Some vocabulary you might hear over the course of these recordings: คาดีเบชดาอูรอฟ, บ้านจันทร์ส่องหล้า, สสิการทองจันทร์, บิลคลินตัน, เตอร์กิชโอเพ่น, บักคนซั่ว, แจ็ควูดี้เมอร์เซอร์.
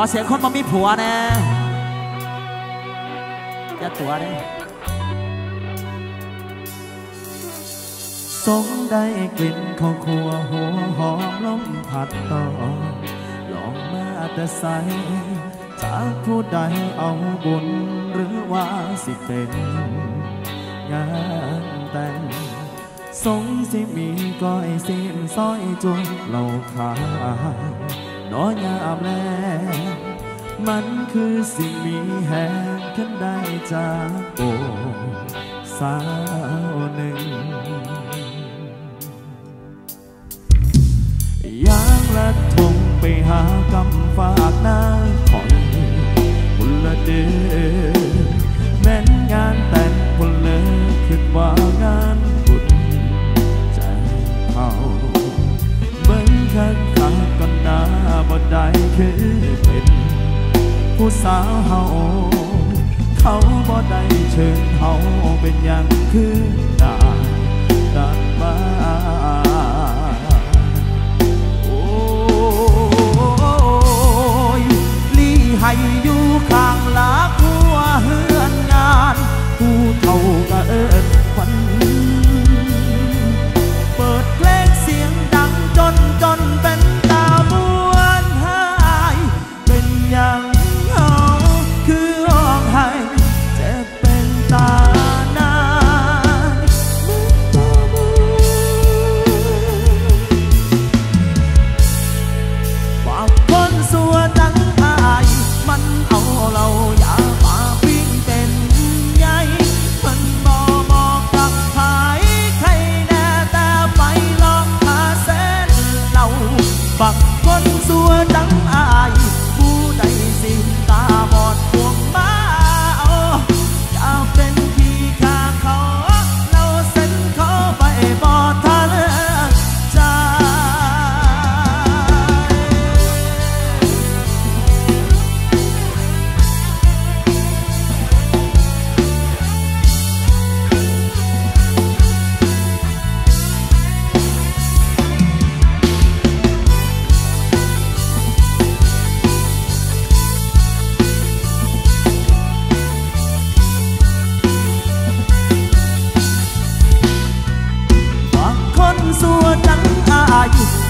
อเสียงคนมามีผัวนะจะตัวได้สงได้กลิ่นข้าวคั่วหัวหอมลมผัดตองลองมาแต่ใสจากผู้ใดเอาบุญหรือว่าสิเป็นงานแต่งสงสิมีก้อยสิมซอยจุนเหล่าขาน้อยยามแลมันคือสิ่งมีแห่งขึ้นได้จากโอสาวหนึ่งยางละทงไปหากำฝากหน้าของบุญละเดแม้นงานแต่งบุญเลยขึ้นว่างานบุญใจเขาเบิ้งข้างขาก่อนหน้าบ่ได้คือเป็นผู้สาวเฮาเขาบ่ได้เชิญเฮาเป็นอย่างคือด่านบ้านโอ้ยลี่ให้อยู่ข้างหลังหัวเฮือนงานผู้เฒ่าก็เอิ้นฝันเปิดเพลงเสียงดังจนเป็นตาม้วนหายเป็นอย่าง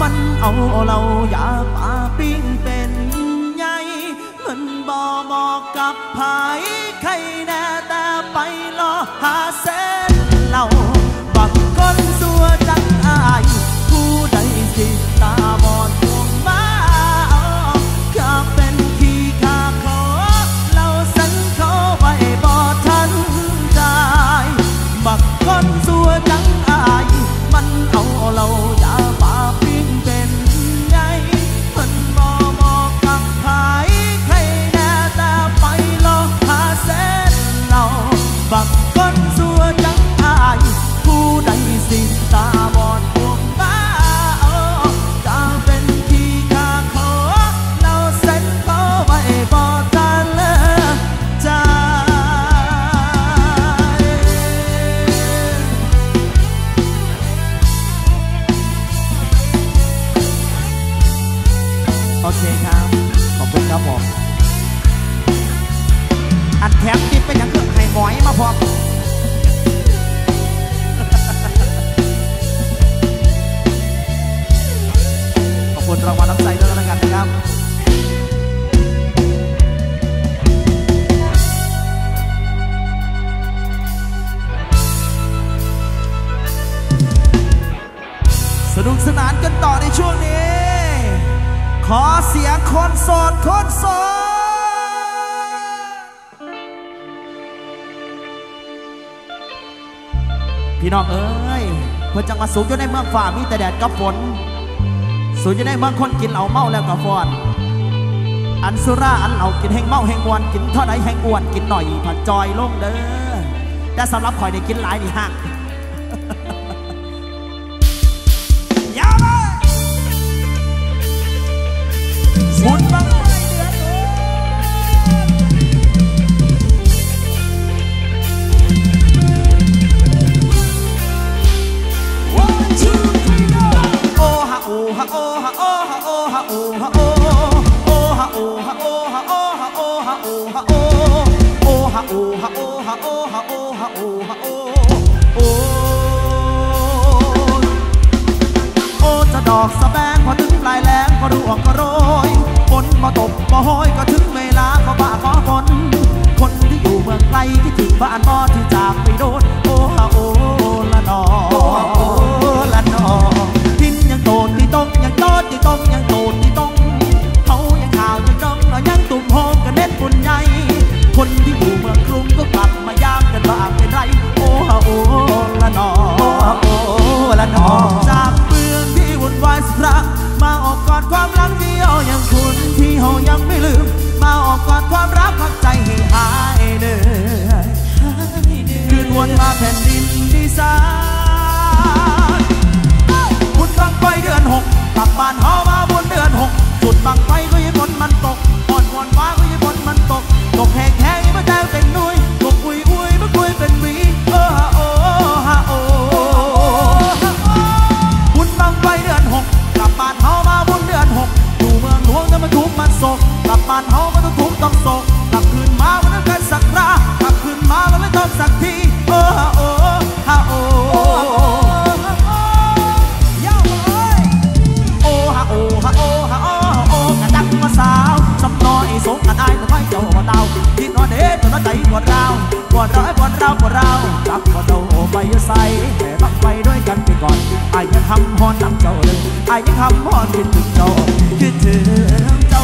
มันเอาเราอย่าป่าปิ้งเป็นใหญ่มันบ่เหมาะกับไผใครแน่แต่ไปรอหาเส้นเหล่าบักคนสัวจังอายผู้ใดสิตาบอดดวงมาก็เป็นขี้ข้าขอเราสันเขาไว้บ่ทันใจบักคนสัวจังอายมันเอาเราอย่าป่าแถมติดไปยังเกิดไข่หมอยมาพร้อมขอบคุณรางวัลน้ำใจด้วยกันนะครับสนุกสนานกันต่อในช่วงนี้ขอเสียงคนโสดพี่น้องเอ้ยเพื่อจังหวัดสูงอยู่ในเมืองฝ่ามีแต่แดดกับฝนสูงอยู่ในเมืองคนกินเหล้าเมาแล้วก็ฟอนอันสุราอันเหล้ากินแห่งเมาแห่งอ้วนกินเท่าไรแห่งอ้วนกินหน่อยผัดจอยลงเด้อแต่สำหรับข่อยได้กินหลายนี่หักยาวเลยบุญบังโอ้ฮะโอ้ฮะโอ้ฮะโอ้ฮะโอ้ฮะโอ้ฮะโอ้ฮะโอ้ ฮะโอฮะโอฮะโอโอโอจะดอกสะแบงพอถึงปลายแรงก็ร่วงก็โรยฝนมาตบมาห้อยก็ถึงเวลาเขาบ้าขอฝนคนที่อยู่เมืองไกลที่ถึงบ้านบ่ที่จากไปโดนโอฮะโอละนอโอฮะโอละนอทินยังโตนที่ต้องยังโตนที่ต้องยังโตนที่ต้องเขายังข่าวยังจ้องเรายังตุ่มโฮมกันเน้นปุ่นใหญ่คนที่อยู่เมืองกรุงก็กลับมายามกันบ้างเป็นไรโอฮะโอละนอโอฮะโอละนอจากเมืองที่วุ่นวายสระมาออกกอดความรักที่เอายังคุณที่เอายังไม่ลืมมาออกกอดความรักพักใจให้หายเหนื่อยคืนวนมาแผ่นดินดีสานบุญบังไฟเดือนหกกลับบ้านเฮามาบุญเดือนหกจุดบังไฟก็ยิ่งฝนมันตกอ่อนวอนฟ้าก็ยิ่งฝนมันตกตกแหงแหงยิ่งมาแจ้วเป็นนุ้ยตกอุ้ยอุ้ยมาคุยเป็นวีโอฮะโอฮะโอบุญบังไฟเดือนหกกลับบ้านเฮามาบุญเดือนหกอยู่เมืองหลวงจะมาทุบมันศกกลับบ้านเฮาก็ต้องทุบต้องศกกลับคืนมาวันนั้นกันสักรากลับคืนมาวันนั้นต้องสักทีโอฮะโอฮะโอโอฮะโอฮะโอฮะโอโอกระดักมาสาวสำน้อยสงกันอายแต่ไม่เจ้าว่าดาวที่นอนเด็ดจนน้อยใจปวดเราปวดร้อยปวดเราปวดเราจับปวดเราไปใส่แต่รักไปด้วยกันไปก่อนอายยังทำฮอนนำเจ้าเลยอายยังทำฮอนคิดถึงเจ้าคิดถึงเจ้า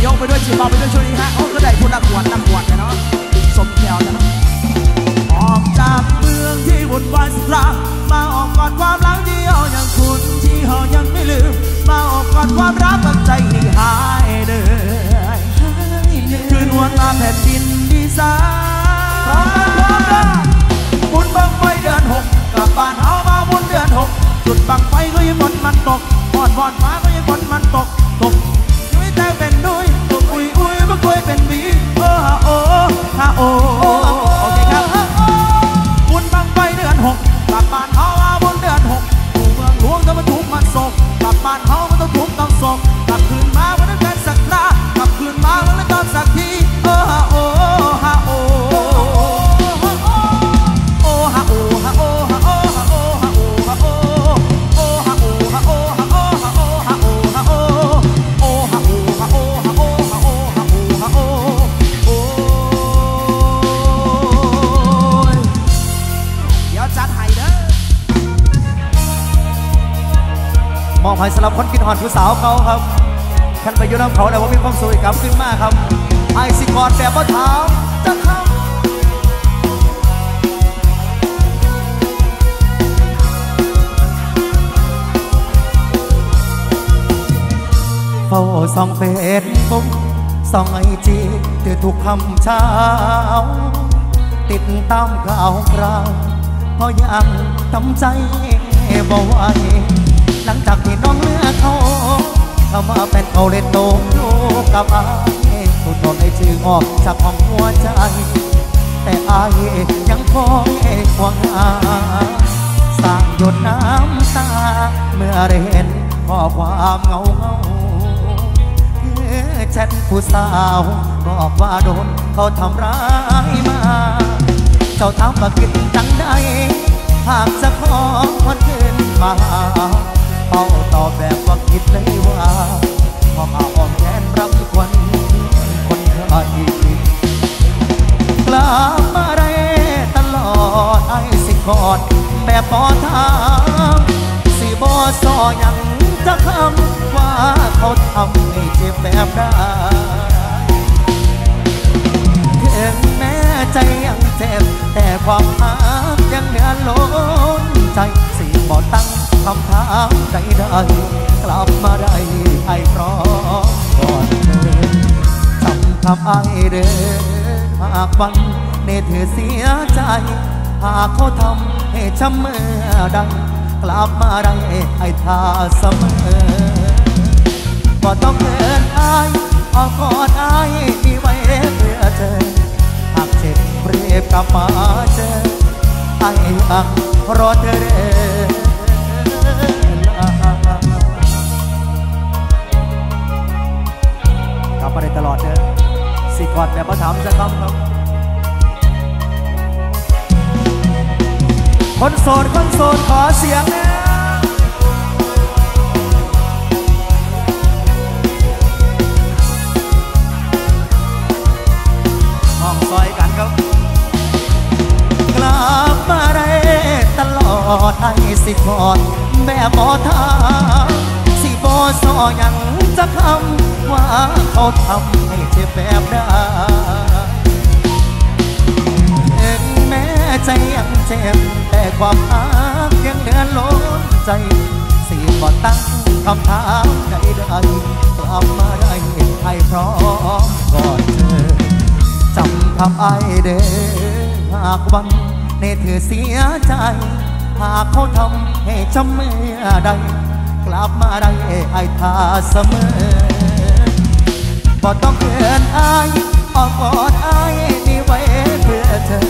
โยกไปด้วยจีบไปด้วยช่วงนี้ฮะโอ้ก็ได้พูดละขวดละขวดเนาะสมแก้วนะออกจากเมืองที่วุ่นวายสุดรักมาออกกอดความรักที่เอายังคุณที่เอายังไม่ลืมมาออกกอดความรักกับใจที่หายเหนื่อยคืนวันมาแผ่นดินดีสานบุญบังไฟเดือนหกกลับบ้านเอามาบุญเดือนหกจุดบังไฟก็ยังฝนมันตกอ่อนวอนฟ้าก็ยังฝนมันตกตกยุ้ยแต่เป็นดุยตกอุ้ยอุ้ยมาคุยเป็นบีโอฮะโอฮะโอโอเคครับบุญบังไฟเดือนหกกลับบ้านเอามาบุญเดือนหกอยู่เมืองหลวงแต่มันทุกมันโศกกลับบ้านเอามันต้องทุกต้องโศกกลับคืนมาวันนั้นสักรากลับคืนมาวันนั้นสักทีโอฮะโอฮะโอมองหอยสำหรับคนกินหอนผู้สาวเขาครับขันไปอยู่น้ำเขาแต่ว่ามีความสวยกลับขึ้นมากครับไอซิกอดแบบว่าเท้าจะเข้าเฝ้าส่องเฟซบุ๊กส่องไอจีตื่นทุกคำเช้าติดตามข่าวคราวเพราะยังทำใจบ่ไหวหลังจากที่น้องเลือกเขาเขามาเป็นเขาเล่นโตอยู่กับอายถูกโดนไอ้ชื่อออกจากห้องหัวใจแต่อายยังคอยห่วงหาสร้างหยดน้ำตาเมื่อเห็นข้อความเงาเงาคือฉันผู้สาวบอกว่าโดนเขาทำร้ายมาเจ้าทำมาคิดจังได้หากจะขอคนอื่นมาเขาตอบแบบว่าคิดเลยว่าพอมาอ้อมแขนรับควันคนเคยผิดกลับมาไรตลอดไอ้สิกอดแบบปอดทางสิบอสอยังจะคำว่าเขาทำให้เจ็บแบบได้ถึงแม้ใจยังเจ็บแต่ความรักยังเหลือล้นใจสิบอตั้งคำถามใดๆกลับมาได้ไอ้พร้อมก่อนเธอจำคำไอ้เด้อหากวันในเธอเสียใจหากเขาทำให้ช้ำเมื่อใดกลับมาได้ไอ้ท่าเสมอบ่ต้องเกินไอ้เอากอดไอ้ที่ไว้เพื่อเธอหากเจ็บเรียบกลับมาเจอไอ้อังรอเธอเด้อ มาได้ตลอดเด้อสิกอดแบบพระธรรมสักคำครับคนโสดขอเสียงนะมองซอยกันครับกลับมาได้ตลอดไอ้สิกอดแบบหมอทางสิบอสอยังจะคำว่าเขาทำให้เจ็บแบบใดถึงแม้ใจยังเจ็บแต่ความรักยังเหลือล้นใจสิบอตั้งคำถามใดใดกลับมาได้ไอ้พร้อมก่อนเธอจำคำไอ้เด้อหากวันในเธอเสียใจหากเขาทำให้จำเมื่อใดกลับมาได้ไอ้ท่าเสมอบ่ต้องเกินอายอ้อมกอดอายนี่ไว้เพื่อเธอ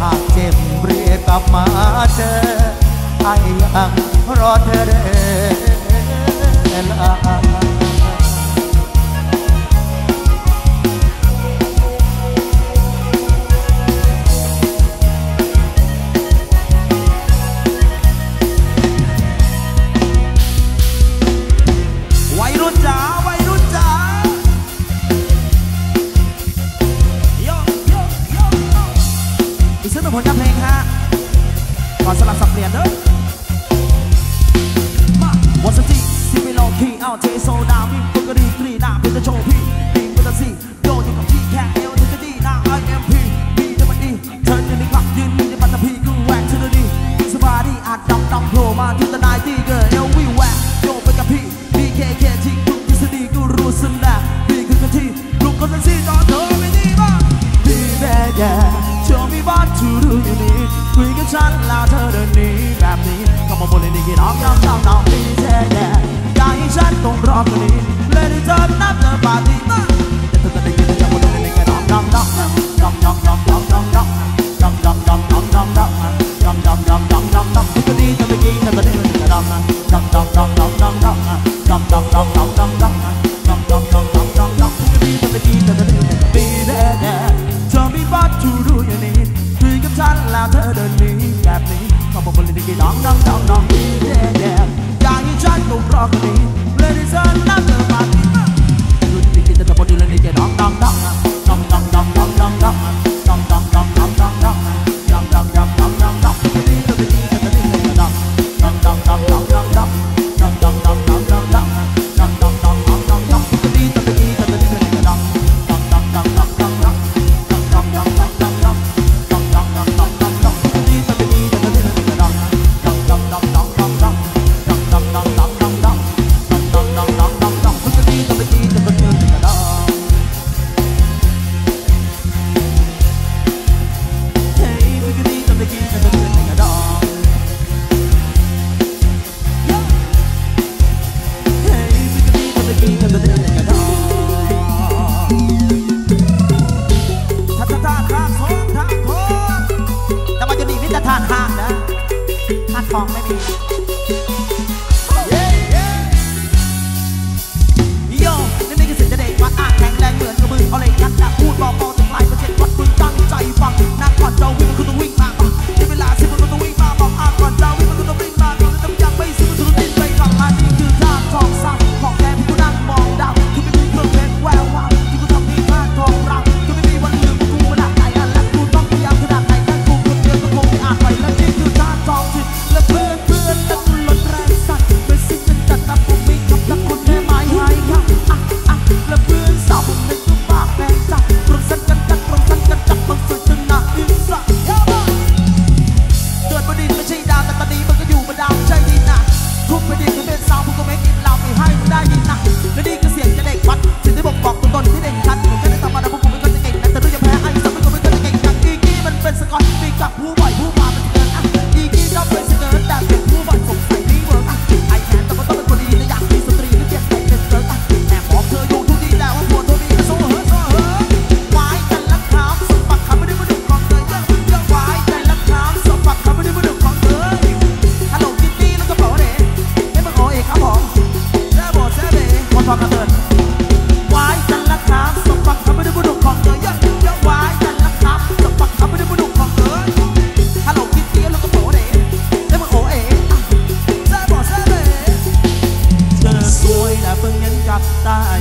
หากเจ็บเรียกกลับมาเจอไอ้ยังรอเธอเด้อ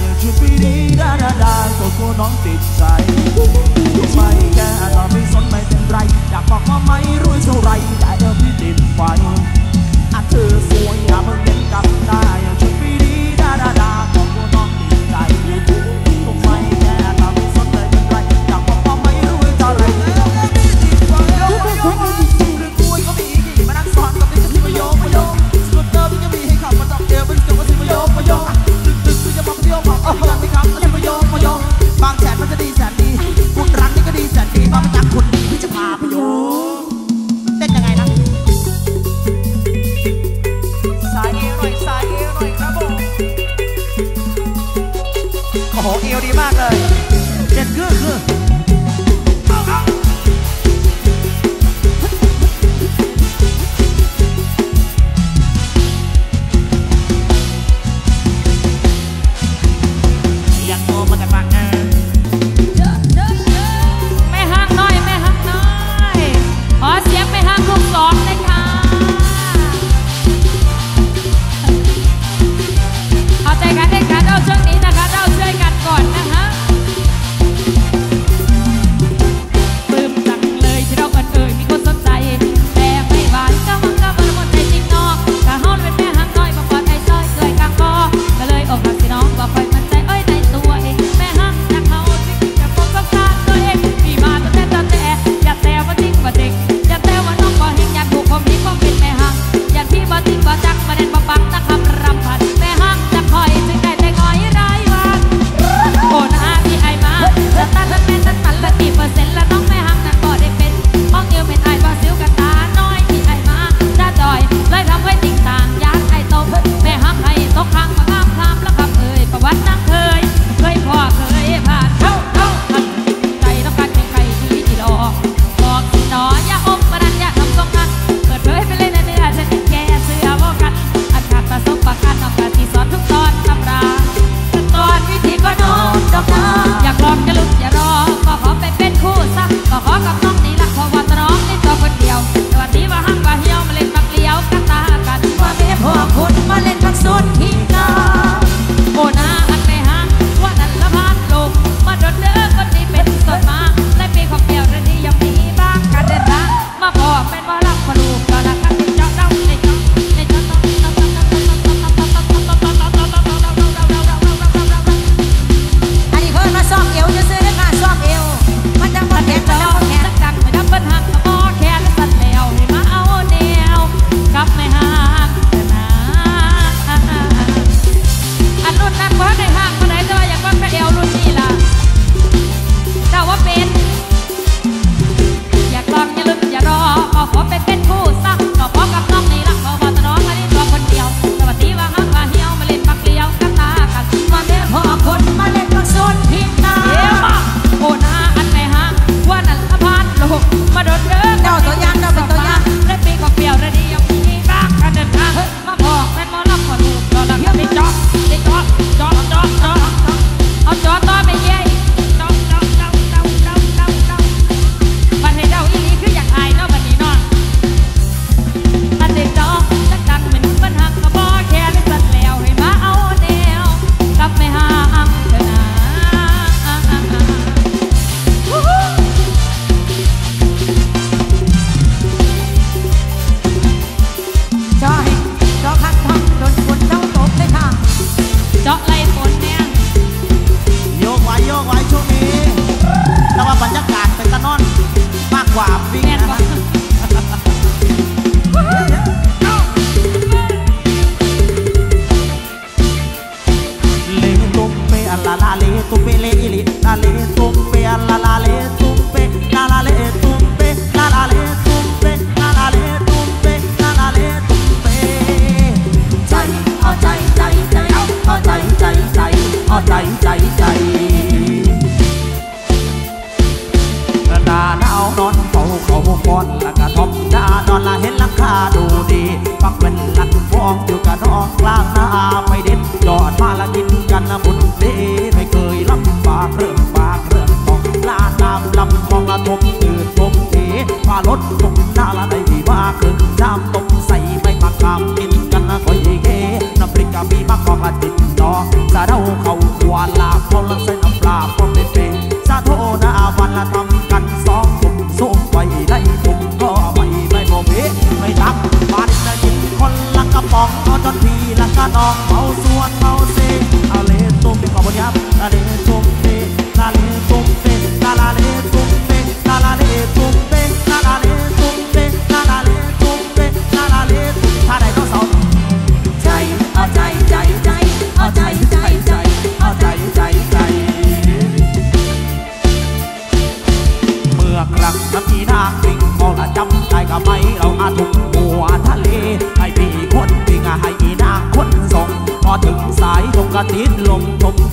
ยังคิดไม่ดีดาดาดาก็กลัวน้องติดใจไม่แก้ตอนไม่สนไม่เป็นไรอยากบอกว่าไม่รู้เท่าไรแต่เธอไม่ติดไฟอาจเธอสวยอย่าเพิ่งเล่นกับตายังคิดไม่ดีดาดาดาก็กลัวน้องติดใจไม่แก้ตอนไม่สนไม่เป็นไรอยากบอกว่าไม่รู้เท่าไรแต่เธอไม่ติดไฟคือป่วยก็มีอีกมานั่งซ้อนกับนี่จะทิ้งมาโยมาโยสุดเดิมที่จะมีให้ขับมาตอกเดียวเป็นจังหวะทิ้งมาโยมาโยบางแสนมันจะดีแสนดีคุณรักนี่ก็ดีแสนดีเพราะมันรักคนดีที่จะพาไปโยเต้นยังไงนะสายเอวหน่อยสายเอวหน่อยครับผมโอ้โหเอวดีมากเลยเด็ดคือเขา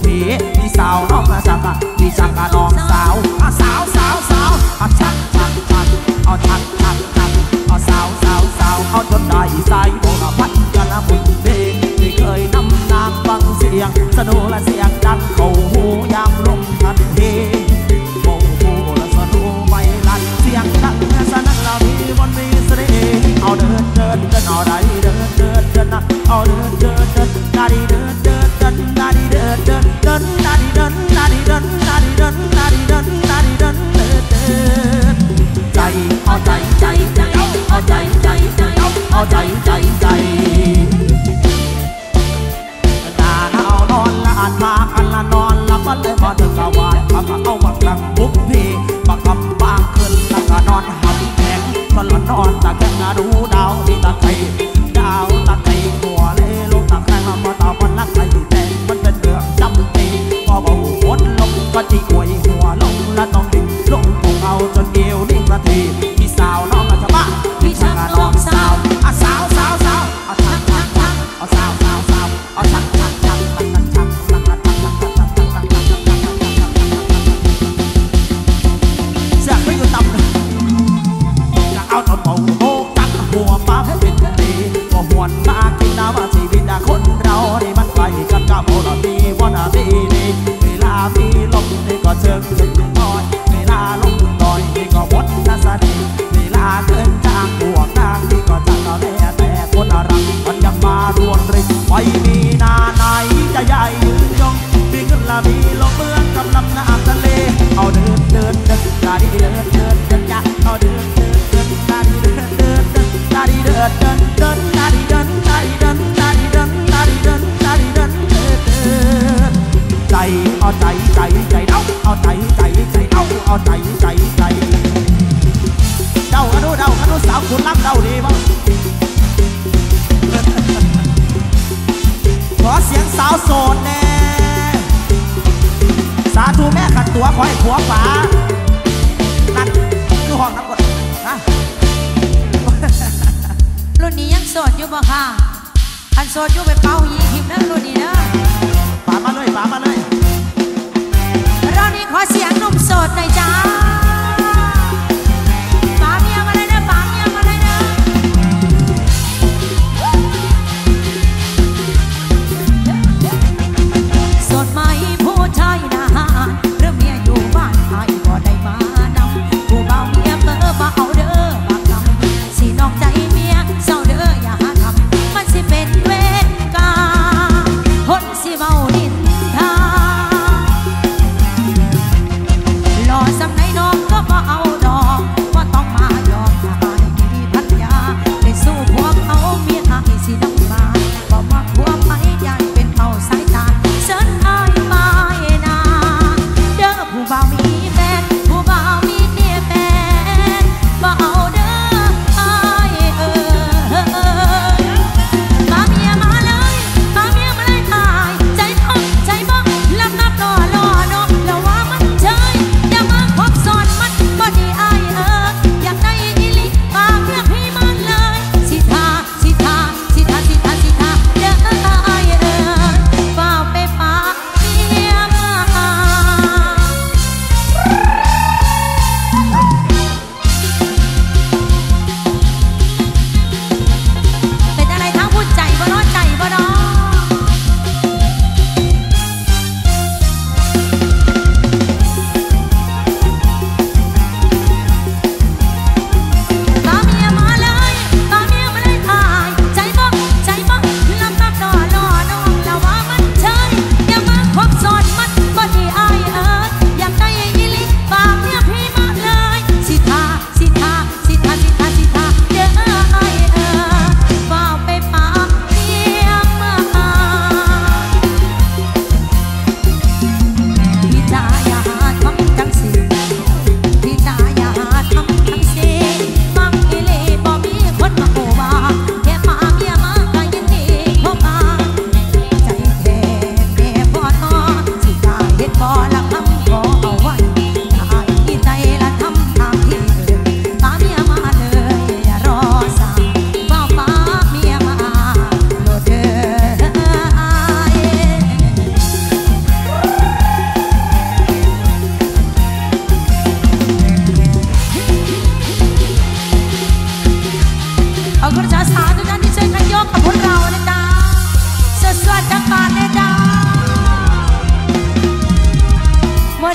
ผีพี่สาวน้องมาสับพี่สับกะน้องสาวสาวสาวสาวเอาชักชักชักเอาชักชักชักเอาสาวสาวสาวเอาจนได้ใจโง่พัดกันละบุญเบนไม่เคยนำนางฟังเสียงสนุกและเสียงดังเข้าหูยามลมพัดเทโง่โง่และสนุกไม่ลันเสียงดังสนั่นเรามีบนมีเสน่ห์เอาเดินเดินกันเอาได้เดินเดินกันเอาเดินเดินกันได้เดิน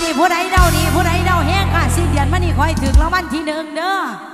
ดีผู้ใดเดาดีผู้ใดเดาแห้งค่ะสิ้นเดือนมานี่คอยถึงรางวัลที่ 1เด้อ